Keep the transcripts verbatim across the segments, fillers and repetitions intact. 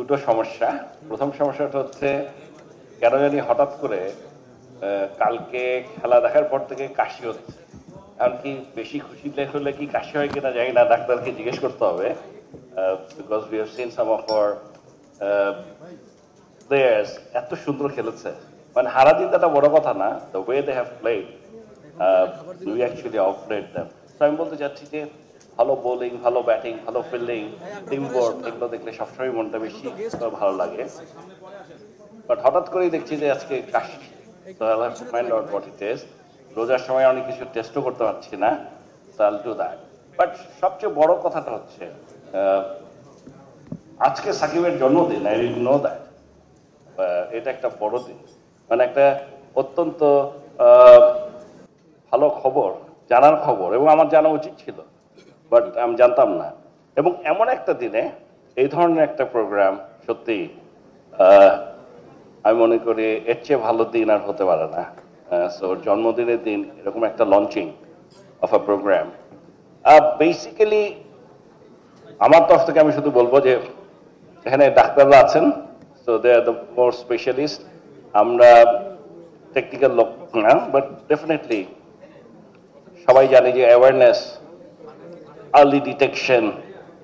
দুটো সমস্যা। প্রথম সমস্যাটা হচ্ছে কেন জানি হঠাৎ করে কালকে খেলা দেখার পর থেকে কাশি হচ্ছে। এমনকি বেশি খুশি হলে কি কাশি হয় কিনা জানি না, ডাক্তারকে জিজ্ঞেস করতে হবে। Because we have seen some of our players এত সুন্দর খেলেছে, মানে হারা জিতাটা বড় কথা না, the way they have played we actually outplayed them. তো আমি বলতে চাচ্ছি যে ভালো বোলিং, ভালো ব্যাটিং, ভালো ফিল্ডিং, টিম ওয়ার্ক, এগুলো দেখলে সবসময় মনটা বেশি ভালো লাগে। বাট হঠাৎ করেই দেখছি যে আজকে কাশি। So I'll have to find out what it is. রোজার সময় অনেক কিছু টেস্টও করতে পারছি না, তো I'll do that. বাট সবচেয়ে বড় কথাটা হচ্ছে আজকে সাকিবের জন্মদিন, আই ডিডন্ট নো দ্যাট। এটা একটা বড় দিন, মানে একটা অত্যন্ত ভালো খবর, জানার খবর, এবং আমার জানা উচিত ছিল, বাট আমি জানতাম না। এবং এমন একটা দিনে এই ধরনের একটা প্রোগ্রাম সত্যি আমি মনে করি এর চেয়ে ভালো দিন আর হতে পারে না। সো জন্মদিনের দিন এরকম একটা launching of a program. Basically আমার তরফ থেকে আমি শুধু বলবো যে এখানে ডাক্তাররা আছেন, so they are the more specialist, আমরা টেকনিক্যাল লোক না। বাট ডেফিনেটলি সবাই জানে যে অ্যাওয়ারনেস, আর্লি ডিটেকশন,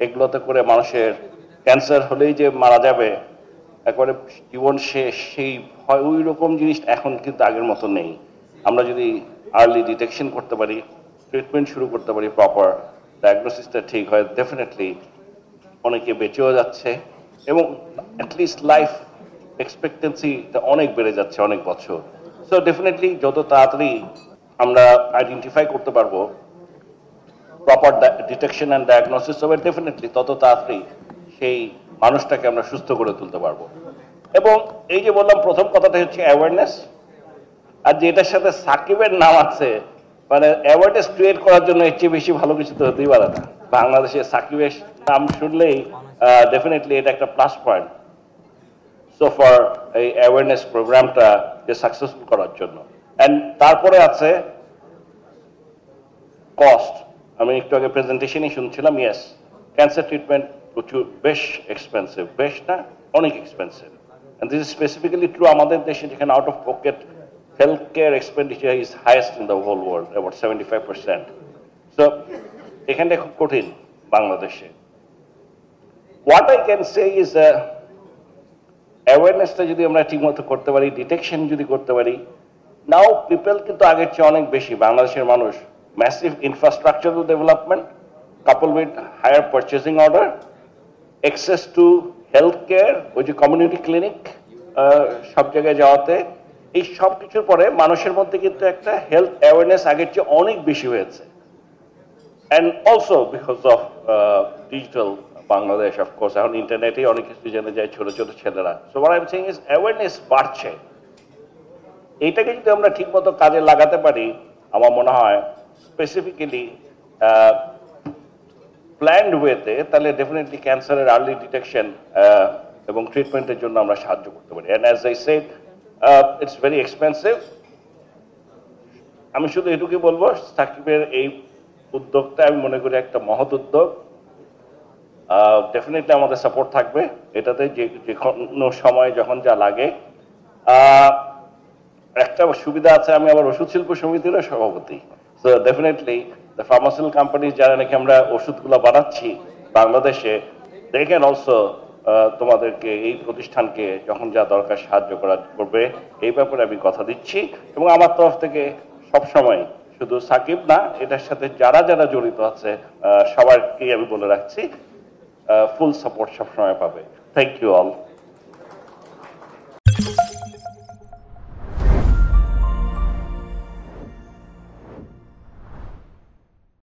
এগুলোতে করে মানুষের ক্যান্সার হলেই যে মারা যাবে একবারে জীবন শেষ, সেই ভয়, ওই রকম জিনিস এখন কিন্তু আগের মতো নেই। আমরা যদি আর্লি ডিটেকশন করতে পারি, ট্রিটমেন্ট শুরু করতে পারি, প্রপার ডায়াগনোসিসটা ঠিক হয়, ডেফিনেটলি অনেকে বেঁচেও যাচ্ছে এবং অ্যাটলিস্ট লাইফ এক্সপেক্টেন্সিটা অনেক বেড়ে যাচ্ছে অনেক বছর। সো ডেফিনেটলি যত তাড়াতাড়ি আমরা আইডেন্টিফাই করতে পারবো প্রপার ডিটেকশন অ্যান্ড ডায়াগনোসিস হবে, ডেফিনেটলি তত তাড়াতাড়ি সেই মানুষটাকে আমরা সুস্থ করে তুলতে পারবো। এবং এই যে বললাম, প্রথম কথাটা হচ্ছে অ্যাওয়ারনেস, আর যেটার সাথে সাকিবের নাম আছে, মানে অ্যাওয়ারনেস ক্রিয়েট করার জন্য এর চেয়ে বেশি ভালো কিছু তো হতেই পারে না। বাংলাদেশে সাকিবের নাম শুনলেই ডেফিনেটলি এটা একটা প্লাস পয়েন্ট সো ফার এই অ্যাওয়ারনেস প্রোগ্রামটা যে সাকসেসফুল করার জন্য। অ্যান্ড তারপরে আছে কস্ট। আমি একটু আগে প্রেজেন্টেশনই শুনছিলাম, ইয়েস, ক্যান্সার ট্রিটমেন্ট প্রচুর, বেশ এক্সপেন্সিভ, বেশ না, অনেক expensive. And this is specifically true আমাদের দেশে, যেখানে out of pocket health care expenditure is highest in the whole world, about seventy five percent. So এখানটা খুব কঠিন বাংলাদেশে। What I can say is অ্যাওয়ারনেসটা যদি আমরা ঠিকমতো করতে পারি, ডিটেকশন যদি করতে পারি, নাও পিপল কিন্তু আগের চেয়ে অনেক বেশি বাংলাদেশের মানুষ, massive infrastructural development couple with higher purchasing order, access to health care, ওই যে কমিউনিটি ক্লিনিক সব জায়গায় যাওয়াতে, এই সব কিছুর পরে মানুষের মধ্যে কিন্তু একটা হেলথ অ্যাওয়ারনেস আগের চেয়ে অনেক বেশি হয়েছে। And also because of digital Bangladesh, of course এখন ইন্টারনেটে অনেক কিছু জেনে যায় ছোটো ছোটো ছেলেরা। So what I am saying is awareness বাড়ছে। এইটাকে যদি আমরা ঠিকমতো কাজে লাগাতে পারি, আমার মনে হয় স্পেসিফিক্যালি প্ল্যান্ড ওয়েতে, তাহলে ডেফিনেটলি ক্যান্সারের আর্লি ডিটেকশন এবং ট্রিটমেন্টের জন্য আমরা সাহায্য করতে পারি। And as I said, it's very expensive. আমি শুধু এটুকুই বলবো, সাকিবের এই উদ্যোগটা আমি মনে করি একটা মহৎ উদ্যোগ। ডেফিনেটলি আমাদের সাপোর্ট থাকবে এটাতে, যে যে কোনো সময় যখন যা লাগে। একটা সুবিধা আছে, আমি আবার ওষুধ শিল্প সমিতিরও সভাপতি। So definitely the pharmaceutical companies যারা নাকি আমরা ওষুধগুলো বানাচ্ছি বাংলাদেশে, they can also তোমাদেরকে এই প্রতিষ্ঠানকে যখন যা দরকার সাহায্য করা করবে, এই ব্যাপারে আমি কথা দিচ্ছি। এবং আমার তরফ থেকে সবসময় শুধু সাকিব না, এটার সাথে যারা যারা জড়িত আছে সবাইকেই আমি বলে রাখছি, ফুল সাপোর্ট সবসময় পাবে। Thank you all.